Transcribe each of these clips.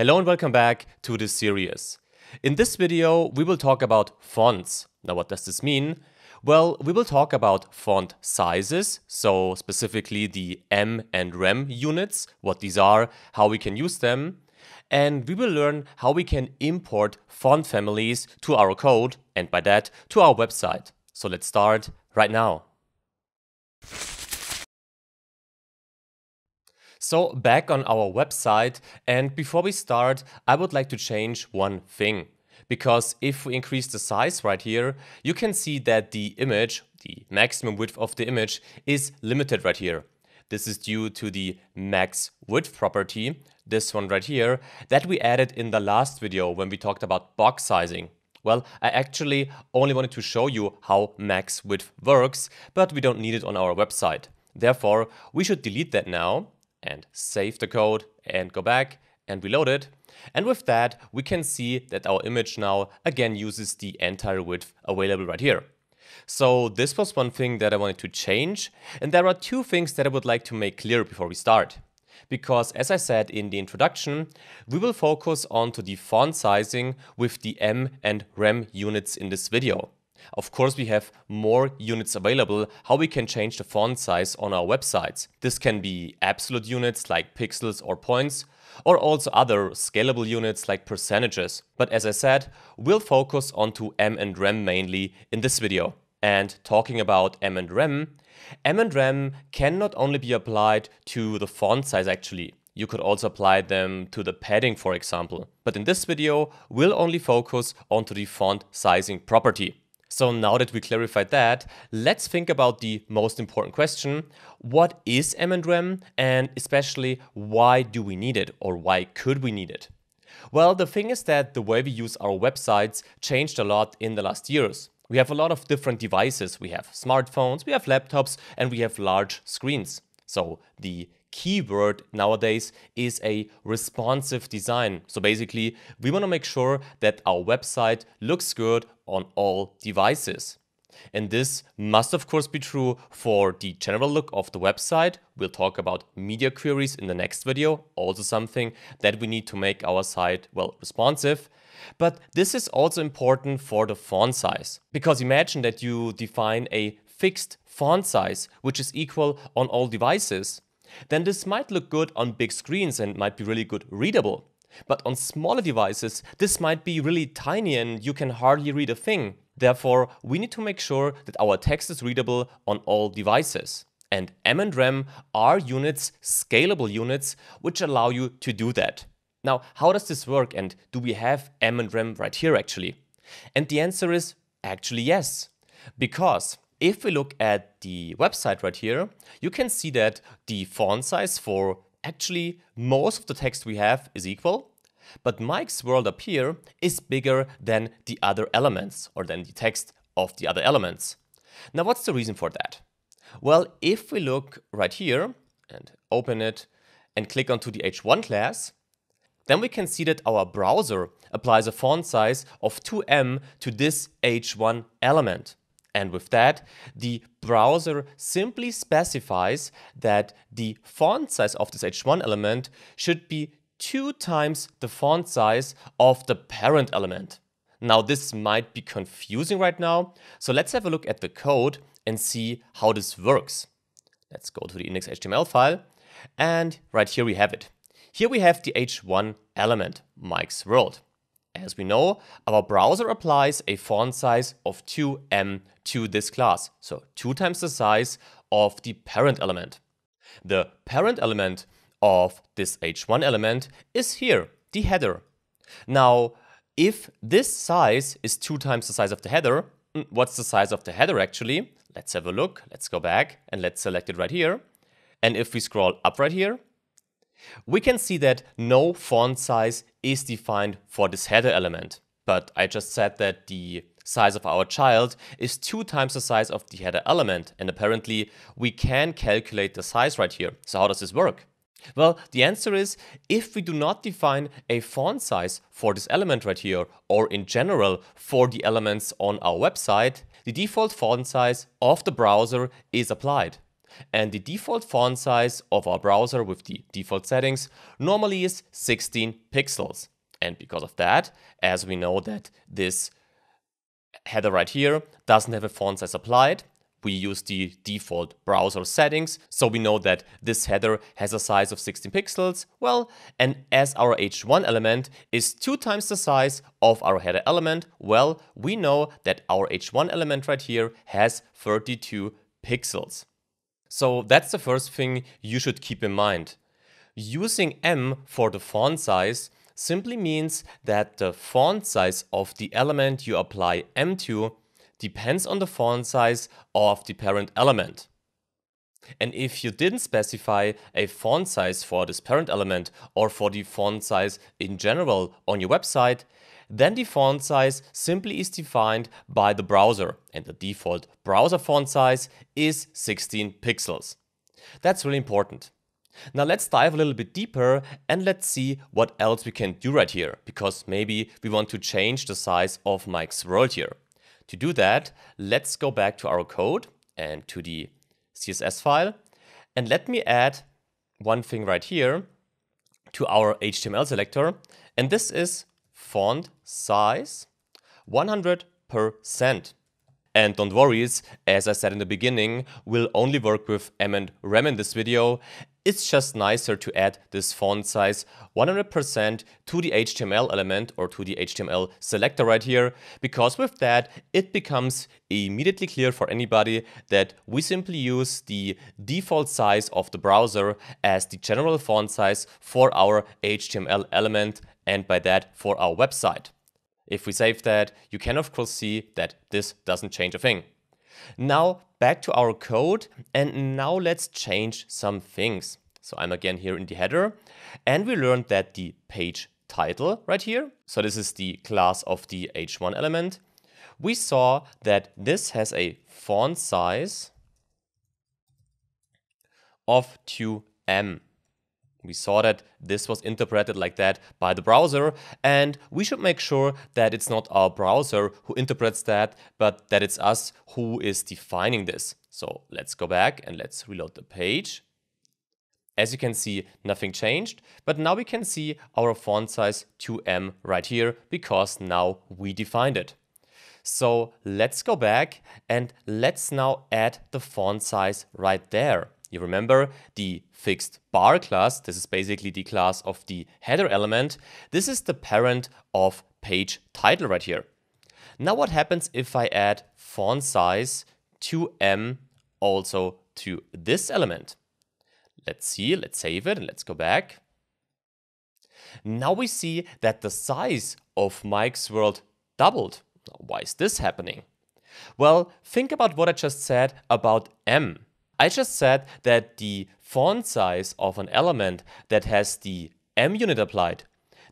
Hello and welcome back to this series. In this video, we will talk about fonts. Now, what does this mean? Well, we will talk about font sizes, so specifically the M and Rem units, what these are, how we can use them, and we will learn how we can import font families to our code and by that to our website. So let's start right now. So back on our website, and before we start, I would like to change one thing. Because if we increase the size right here, you can see that the image, the maximum width of the image, is limited right here. This is due to the max width property, this one right here, that we added in the last video when we talked about box sizing. Well, I actually only wanted to show you how max width works, but we don't need it on our website. Therefore, we should delete that now. And save the code and go back and reload it. And with that, we can see that our image now again uses the entire width available right here. So this was one thing that I wanted to change. And there are two things that I would like to make clear before we start. Because as I said in the introduction, we will focus on the font sizing with the M and Rem units in this video. Of course, we have more units available, how we can change the font size on our websites. This can be absolute units like pixels or points, or also other scalable units like percentages. But as I said, we'll focus on M and Rem mainly in this video. And talking about M and Rem can not only be applied to the font size actually. You could also apply them to the padding, for example. But in this video, we'll only focus on the font sizing property. So now that we clarified that, let's think about the most important question. What is M and Rem, and especially why do we need it, or why could we need it? Well, the thing is that the way we use our websites changed a lot in the last years. We have a lot of different devices. We have smartphones, we have laptops, and we have large screens. So the keyword nowadays is a responsive design. So basically, we want to make sure that our website looks good on all devices. And this must of course be true for the general look of the website. We'll talk about media queries in the next video, also something that we need to make our site, well, responsive. But this is also important for the font size. Because imagine that you define a fixed font size, which is equal on all devices. Then this might look good on big screens and might be really good readable. But on smaller devices, this might be really tiny and you can hardly read a thing. Therefore, we need to make sure that our text is readable on all devices. And M and Rem are units, scalable units, which allow you to do that. Now, how does this work and do we have M and Rem right here actually? And the answer is actually yes. Because if we look at the website right here, you can see that the font size for actually most of the text we have is equal, but Mike's world up here is bigger than the other elements or than the text of the other elements. Now, what's the reason for that? Well, if we look right here and open it and click onto the H1 class, then we can see that our browser applies a font size of 2M to this H1 element. And with that, the browser simply specifies that the font size of this H1 element should be 2 times the font size of the parent element. Now, this might be confusing right now, so let's have a look at the code and see how this works. Let's go to the index.html file, and right here we have it. Here we have the H1 element, Mike's World. As we know, our browser applies a font size of 2M to this class, so 2 times the size of the parent element. The parent element of this H1 element is here, the header. Now, if this size is 2 times the size of the header, what's the size of the header actually? Let's have a look. Let's go back and let's select it right here. And if we scroll up right here, we can see that no font size is defined for this header element. But I just said that the size of our child is 2 times the size of the header element. And apparently we can calculate the size right here. So how does this work? Well, the answer is if we do not define a font size for this element right here, or in general for the elements on our website, the default font size of the browser is applied. and the default font size of our browser with the default settings normally is 16 pixels. And because of that, as we know that this header right here doesn't have a font size applied, we use the default browser settings, so we know that this header has a size of 16 pixels. Well, and as our h1 element is 2 times the size of our header element, well, we know that our h1 element right here has 32 pixels. So that's the first thing you should keep in mind. Using M for the font size simply means that the font size of the element you apply M to depends on the font size of the parent element. And if you didn't specify a font size for this parent element or for the font size in general on your website, then the font size simply is defined by the browser, and the default browser font size is 16 pixels. That's really important. Now let's dive a little bit deeper and let's see what else we can do right here, because maybe we want to change the size of Mike's World here. To do that, let's go back to our code and to the CSS file, and let me add one thing right here to our HTML selector, and this is font size 100%. And don't worry, as I said in the beginning, we'll only work with M and Rem in this video. It's just nicer to add this font size 100% to the HTML element or to the HTML selector right here, because with that it becomes immediately clear for anybody that we simply use the default size of the browser as the general font size for our HTML element and by that for our website. If we save that, you can of course see that this doesn't change a thing. Now back to our code, and now let's change some things. So I'm again here in the header, and we learned that the page title right here, so this is the class of the h1 element, we saw that this has a font size of 2M. We saw that this was interpreted like that by the browser, and we should make sure that it's not our browser who interprets that, but that it's us who is defining this. So let's go back and let's reload the page. As you can see, nothing changed, but now we can see our font size 2M right here because now we defined it. So let's go back and let's now add the font size right there. You remember the fixed bar class, this is basically the class of the header element. This is the parent of page title right here. Now what happens if I add font size 2M also to this element? Let's see, let's save it and let's go back. Now we see that the size of Mike's World doubled. Why is this happening? Well, think about what I just said about M. I just said that the font size of an element that has the M unit applied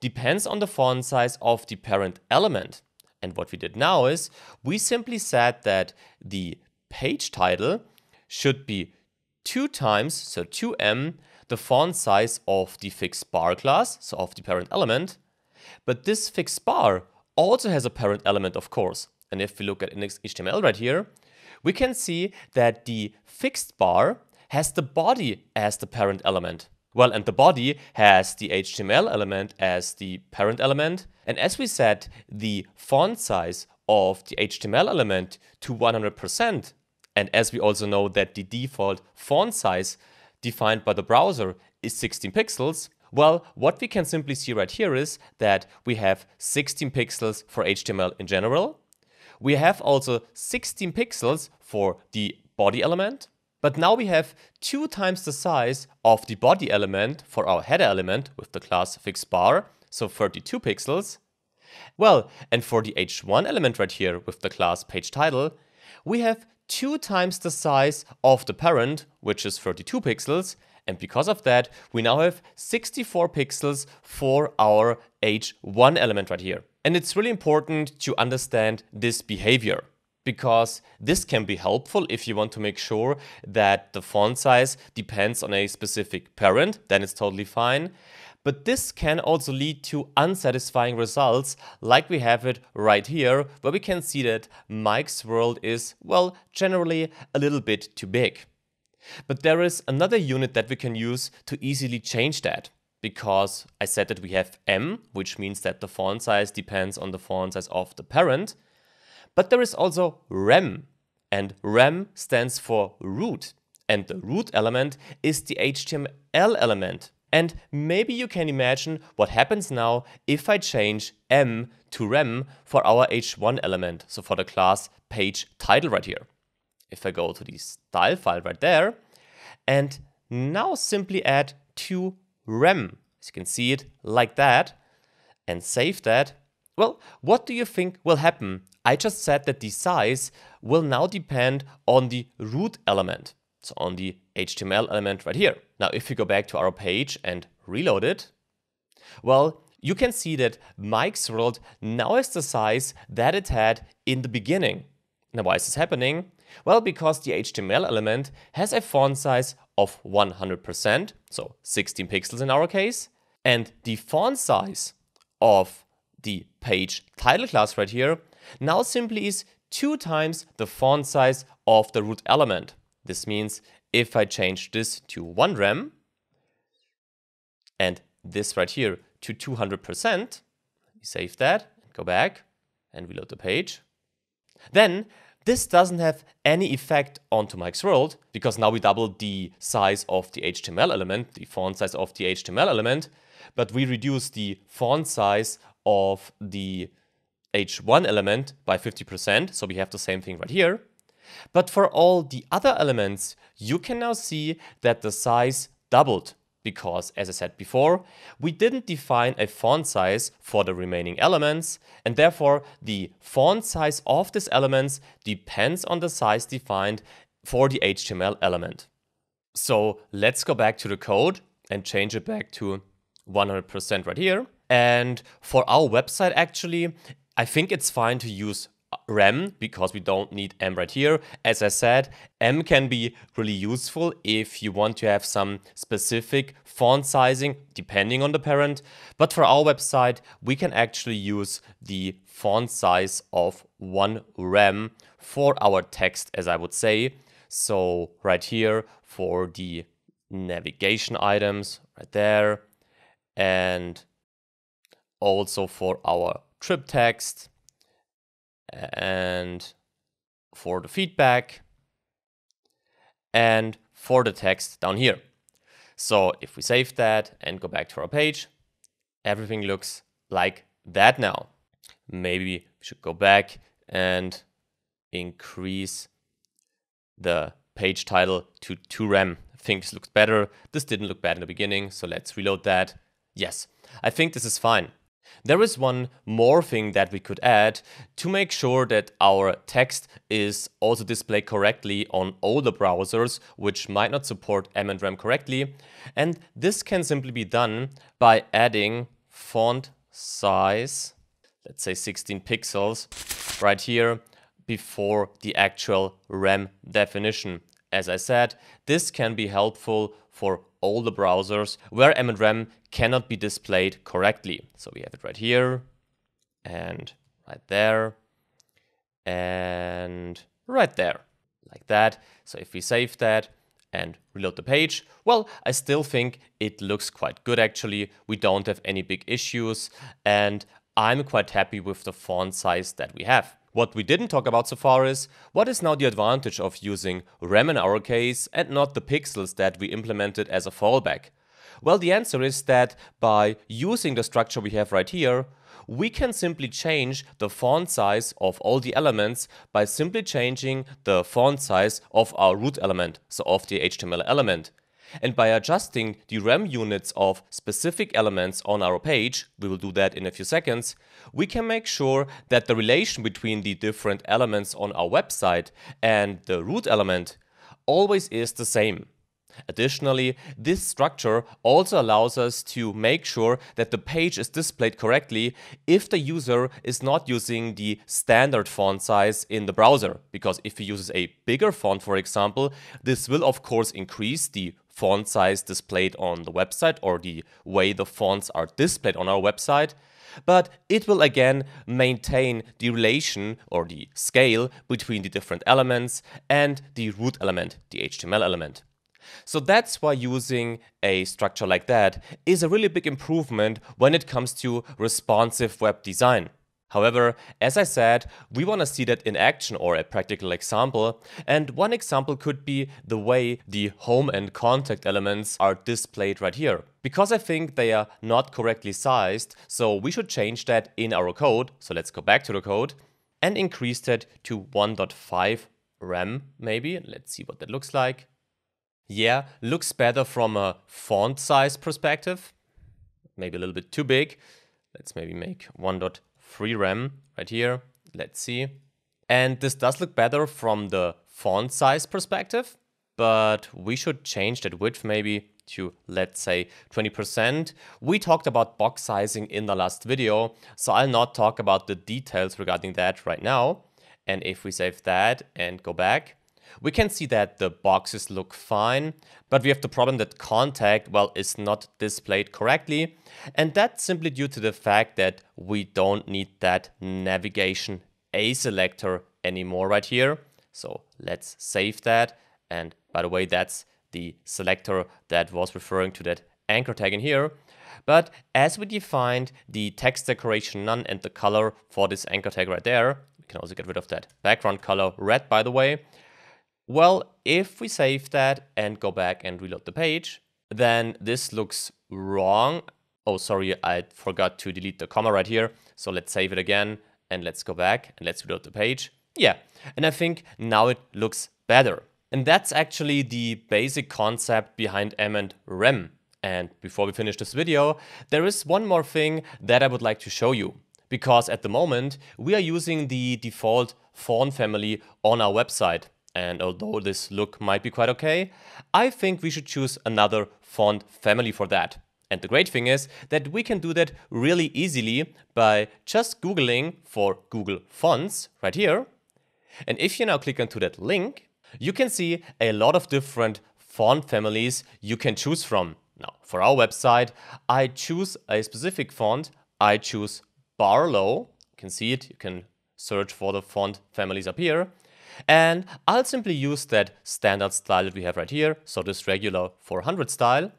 depends on the font size of the parent element. And what we did now is we simply said that the page title should be 2 times, so 2M, the font size of the fixed bar class, so of the parent element. But this fixed bar also has a parent element, of course. And if we look at index.html right here, we can see that the fixed bar has the body as the parent element. Well, and the body has the HTML element as the parent element. And as we set the font size of the HTML element to 100%, and as we also know that the default font size defined by the browser is 16 pixels, well, what we can simply see right here is that we have 16 pixels for HTML in general. We have also 16 pixels for the body element, but now we have 2 times the size of the body element for our header element with the class fixed bar, so 32 pixels. Well, and for the h1 element right here with the class page title, we have 2 times the size of the parent, which is 32 pixels, and because of that, we now have 64 pixels for our h1 element right here. And it's really important to understand this behavior, because this can be helpful if you want to make sure that the font size depends on a specific parent, then it's totally fine. But this can also lead to unsatisfying results like we have it right here, where we can see that Mike's World is, well, generally a little bit too big. But there is another unit that we can use to easily change that, because I said that we have M, which means that the font size depends on the font size of the parent. But there is also rem, and rem stands for root, and the root element is the HTML element. And maybe you can imagine what happens now if I change M to rem for our h1 element, so for the class page title right here. If I go to the style file right there, and now simply add to rem, as you can see it like that, and save that, well, what do you think will happen? I just said that the size will now depend on the root element, so on the HTML element right here. Now, if we go back to our page and reload it, well, you can see that Mike's World now has the size that it had in the beginning. Now, why is this happening? Well, because the HTML element has a font size of 100%, so 16 pixels in our case, and the font size of the page title class right here now simply is 2 times the font size of the root element. This means if I change this to 1 rem and this right here to 200%, save that, go back and reload the page, then this doesn't have any effect onto Mike's World, because now we doubled the size of the HTML element, the font size of the HTML element, but we reduce the font size of the h1 element by 50%, so we have the same thing right here. But for all the other elements, you can now see that the size doubled, because, as I said before, we didn't define a font size for the remaining elements, and therefore the font size of these elements depends on the size defined for the HTML element. So let's go back to the code and change it back to 100% right here. And for our website, actually, I think it's fine to use rem, because we don't need M right here. As I said, M can be really useful if you want to have some specific font sizing depending on the parent. But for our website, we can actually use the font size of 1 rem for our text, as I would say. So right here for the navigation items, right there, and also for our trip text, and for the feedback, and for the text down here. So if we save that and go back to our page, everything looks like that now. Maybe we should go back and increase the page title to 2 rem. I think this looks better. This didn't look bad in the beginning, so let's reload that. Yes, I think this is fine. There is one more thing that we could add to make sure that our text is also displayed correctly on older browsers which might not support M and rem correctly. And this can simply be done by adding font size, let's say 16 pixels, right here before the actual rem definition. As I said, this can be helpful for older browsers where M and rem cannot be displayed correctly. So we have it right here and right there and right there, like that. So if we save that and reload the page, well, I still think it looks quite good actually. We don't have any big issues and I'm quite happy with the font size that we have. What we didn't talk about so far is what is now the advantage of using rem in our case and not the pixels that we implemented as a fallback. Well, the answer is that by using the structure we have right here, we can simply change the font size of all the elements by simply changing the font size of our root element, so of the HTML element. And by adjusting the rem units of specific elements on our page, we will do that in a few seconds, we can make sure that the relation between the different elements on our website and the root element always is the same. Additionally, this structure also allows us to make sure that the page is displayed correctly if the user is not using the standard font size in the browser. Because if he uses a bigger font, for example, this will of course increase the font size displayed on the website or the way the fonts are displayed on our website. But it will again maintain the relation or the scale between the different elements and the root element, the HTML element. So that's why using a structure like that is a really big improvement when it comes to responsive web design. However, as I said, we want to see that in action or a practical example, and one example could be the way the home and contact elements are displayed right here. Because I think they are not correctly sized, so we should change that in our code. So let's go back to the code and increase that to 1.5 rem maybe. Let's see what that looks like. Yeah, looks better from a font size perspective. Maybe a little bit too big. Let's maybe make 1.3 rem right here. Let's see. And this does look better from the font size perspective, but we should change that width maybe to, let's say, 20%. We talked about box sizing in the last video, so I'll not talk about the details regarding that right now. And if we save that and go back, we can see that the boxes look fine, but we have the problem that contact, well, is not displayed correctly. And that's simply due to the fact that we don't need that navigation A selector anymore right here. So let's save that. And by the way, that's the selector that was referring to that anchor tag in here. But as we defined the text decoration none and the color for this anchor tag right there, we can also get rid of that background color red, by the way. Well, if we save that and go back and reload the page, then this looks wrong. Oh, sorry, I forgot to delete the comma right here. So let's save it again and let's go back and let's reload the page. Yeah, and I think now it looks better. And that's actually the basic concept behind M and Rem. And before we finish this video, there is one more thing that I would like to show you. Because at the moment, we are using the default font family on our website. And although this look might be quite okay, I think we should choose another font family for that. And the great thing is that we can do that really easily by just Googling for Google Fonts right here. And if you now click onto that link, you can see a lot of different font families you can choose from. Now, for our website, I choose a specific font. I choose Barlow. You can see it. You can search for the font families up here. And I'll simply use that standard style that we have right here, so this regular 400 style.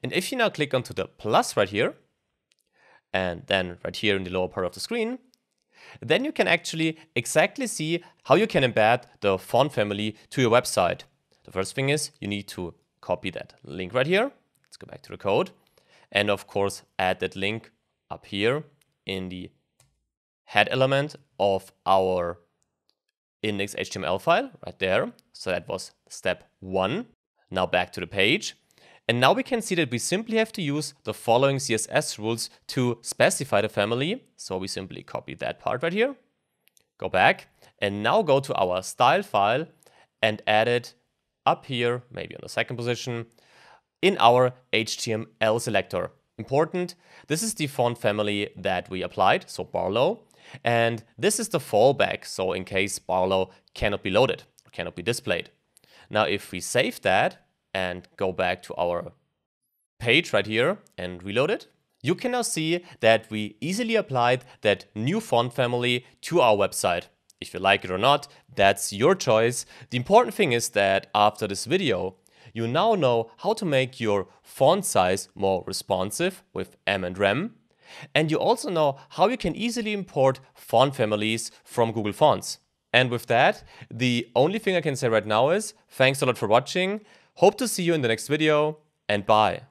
And if you now click onto the plus right here, and then right here in the lower part of the screen, then you can actually exactly see how you can embed the font family to your website. The first thing is you need to copy that link right here. Let's go back to the code. And of course, add that link up here in the head element of our index.html file right there. So that was step one. Now back to the page. And now we can see that we simply have to use the following CSS rules to specify the family. So we simply copy that part right here, go back, and now go to our style file and add it up here, maybe on the second position, in our HTML selector. Important, this is the font family that we applied, so Barlow. And this is the fallback, so in case Barlow cannot be loaded, cannot be displayed. Now if we save that and go back to our page right here and reload it, you can now see that we easily applied that new font family to our website. If you like it or not, that's your choice. The important thing is that after this video, you now know how to make your font size more responsive with M and Rem. And you also know how you can easily import font families from Google Fonts. And with that, the only thing I can say right now is thanks a lot for watching. Hope to see you in the next video, and bye.